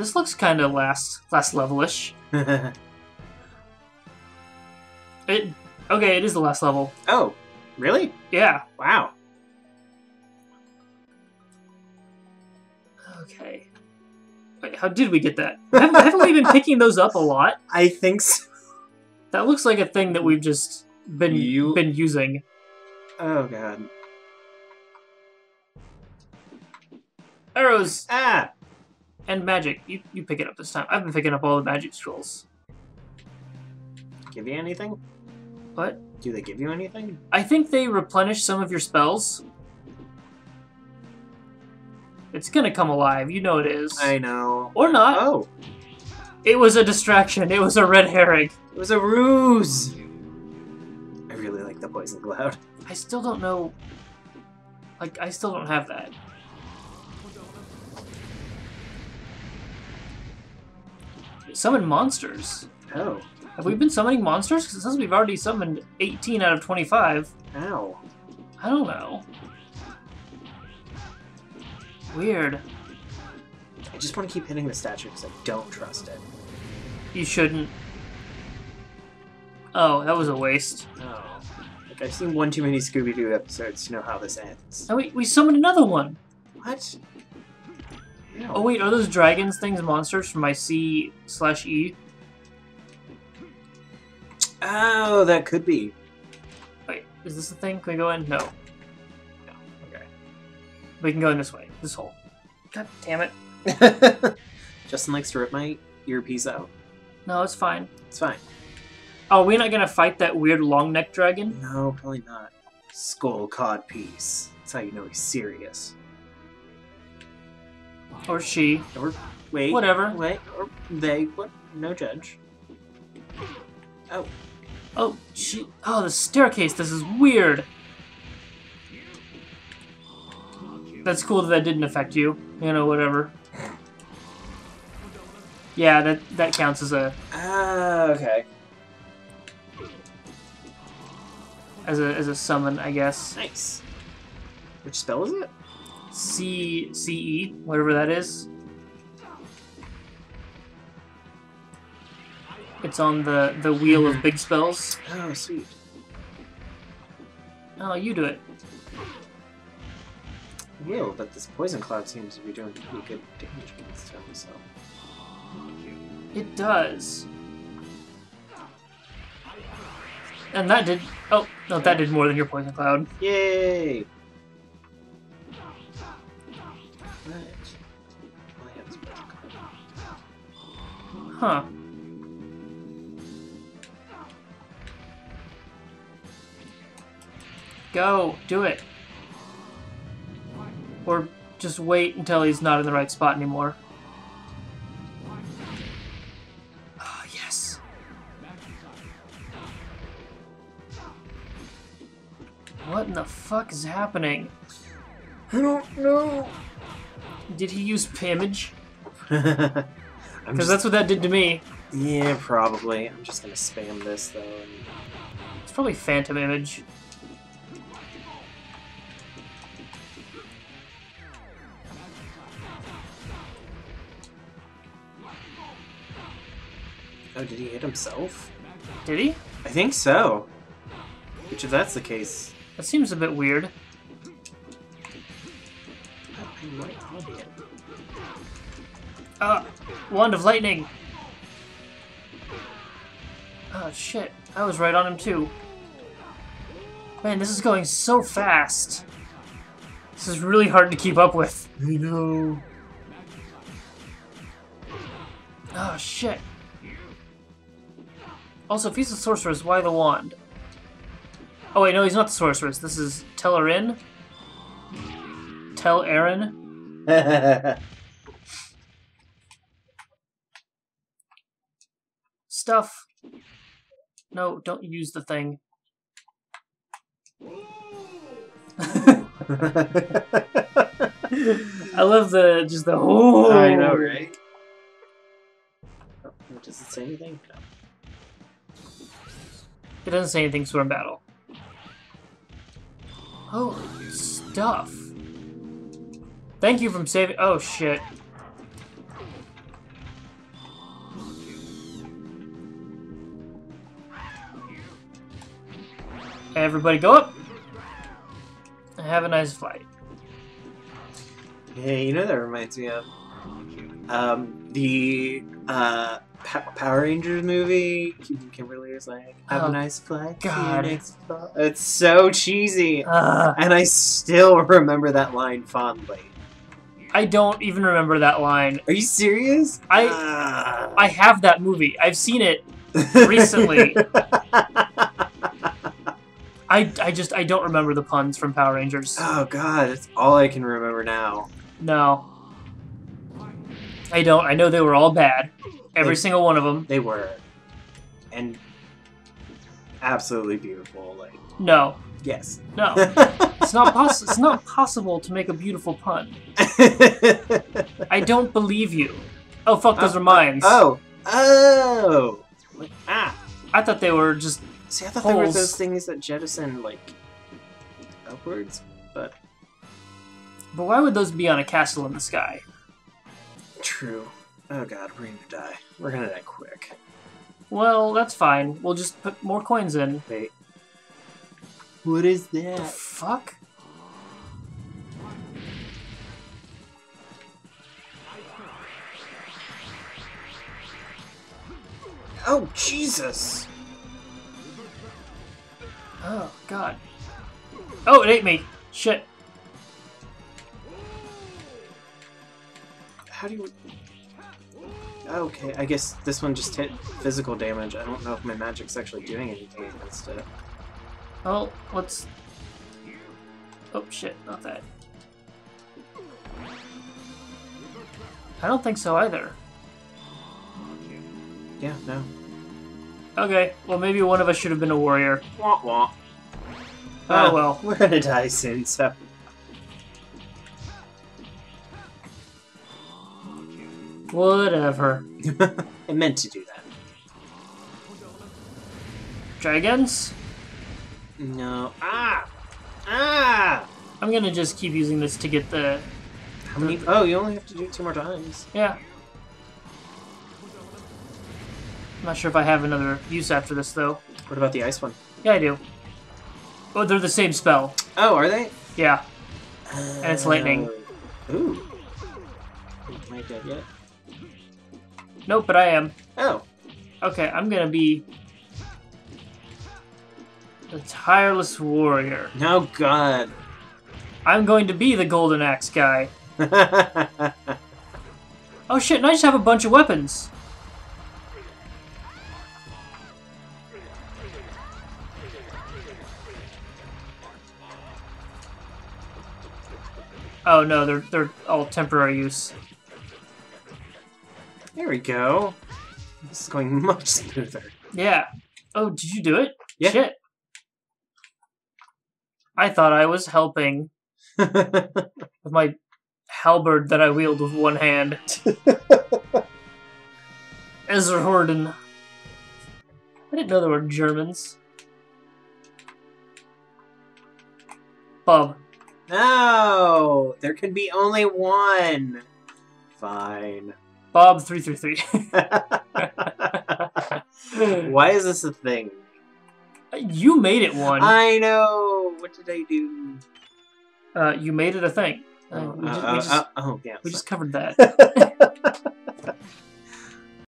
This looks kind of last level-ish. Okay, it is the last level. Oh, really? Yeah. Wow. Okay. Wait, how did we get that? Haven't we been picking those up a lot? I think so. That looks like a thing that we've just been using. Oh, God. Arrows! Ah! And magic. You pick it up this time. I've been picking up all the magic scrolls. Give you anything? What? Do they give you anything? I think they replenish some of your spells. It's gonna come alive. You know it is. I know. Or not. Oh. It was a distraction. It was a red herring. It was a ruse. I really like the poison cloud. I still don't know. Like, I still don't have that. Summon monsters. Oh. Have we been summoning monsters? Because it says we've already summoned 18 out of 25. Ow. I don't know. Weird. I just want to keep hitting the statue because I don't trust it. You shouldn't. Oh, that was a waste. Oh. Like, I've seen one too many Scooby-Doo episodes to know how this ends. Oh, wait, we summoned another one! What? Ew. Oh, wait, are those dragons things monsters from my C/E? Oh, that could be. Wait, is this a thing? Can we go in? No. No, okay. We can go in this way. This hole. God damn it. Justin likes to rip my earpiece out. No, it's fine. It's fine. Oh, we're not gonna fight that weird long neck dragon? No, probably not. Skull cod piece. That's how you know he's serious. Or she. Or wait. Whatever. Wait. Or they. What? No judge. Oh. Oh, she. Oh, the staircase. This is weird. That's cool that that didn't affect you. You know, whatever. Yeah, that counts as a. Ah, okay. As a summon, I guess. Nice. Which spell is it? C E, whatever that is. It's on the wheel of big spells. Oh, sweet. Oh, you do it. I will, but this poison cloud seems to be doing pretty good damage against him, so. It does. And that did. Oh, no, that did more than your poison cloud. Yay! Huh. Go, do it. Or just wait until he's not in the right spot anymore. Oh, yes. What in the fuck is happening? I don't know. Did he use Pamage? Because that's what that did to me. Yeah, probably. I'm just going to spam this, though. It's probably Phantom Image. Oh, did he hit himself? Did he? I think so. Which, if that's the case... That seems a bit weird. Oh, I might have it. Wand of Lightning! Oh, shit. I was right on him, too. Man, this is going so fast. This is really hard to keep up with. I know. Oh, shit. Also, if he's a sorceress, why the wand? Oh, wait, no, he's not the sorceress. This is Tel'Arin? Tel'Arin? Stuff. No, don't use the thing. I love the just the whole. I know, right? Oh, does it say anything? No. It doesn't say anything, so we're in battle. Oh, stuff. Thank you for saving. Oh shit. Everybody go up. And have a nice flight. Hey, you know that reminds me of the Power Rangers movie. Kimberly was like, "Have a nice flight." God, it's so cheesy, and I still remember that line fondly. I don't even remember that line. Are you serious? I have that movie. I've seen it recently. I don't remember the puns from Power Rangers. Oh God, that's all I can remember now. No. I don't. I know they were all bad. Every single one of them. They were. And absolutely beautiful. Like no. Yes. No. It's not possible. It's not possible to make a beautiful pun. I don't believe you. Oh fuck, those are mines. Oh. Like, I thought they were just. See, I thought holes. They were those things that jettison like upwards, but. But why would those be on a castle in the sky? True. Oh god, we're gonna die. We're gonna die quick. Well, that's fine. We'll just put more coins in. Wait. What is that? The fuck? Oh, Jesus! Oh, God. Oh, it ate me! Shit. How do you... Okay, I guess this one just hit physical damage. I don't know if my magic's actually doing anything against it. Oh, let's... Oh, shit, not that. I don't think so either. Yeah, no. Okay, well maybe one of us should have been a warrior. Wah, wah. Oh, well. We're gonna die soon, so... Whatever. I meant to do that. Dragons? No. Ah! I'm gonna just keep using this to get the... How many? Oh, you only have to do it 2 more times. Yeah. I'm not sure if I have another use after this, though. What about the ice one? Yeah, I do. Oh, they're the same spell. Oh, are they? Yeah. And it's lightning. Ooh. Am I dead yet? Nope, but I am. Oh. Okay, I'm gonna be the tireless warrior. Oh God. I'm going to be the golden axe guy. Oh shit! And I just have a bunch of weapons. Oh no, they're all temporary use. There we go. This is going much smoother. Yeah. Oh, did you do it? Yeah. Shit. I thought I was helping with my halberd that I wield with one hand. Ezra Horden. I didn't know there were Germans. Bob. No! There can be only one! Fine. Bob 333. Why is this a thing? You made it one. I know! What did I do? You made it a thing. We just covered that.